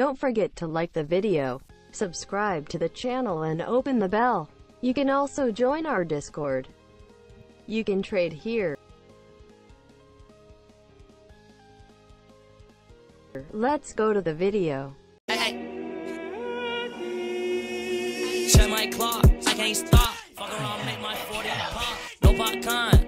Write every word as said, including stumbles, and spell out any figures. Don't forget to like the video, subscribe to the channel and open the bell. You can also join our Discord. You can trade here. Let's go to the video. Hey, hey. Check my clock, I can't stop. Fuck around, make my forty pop. No pop con.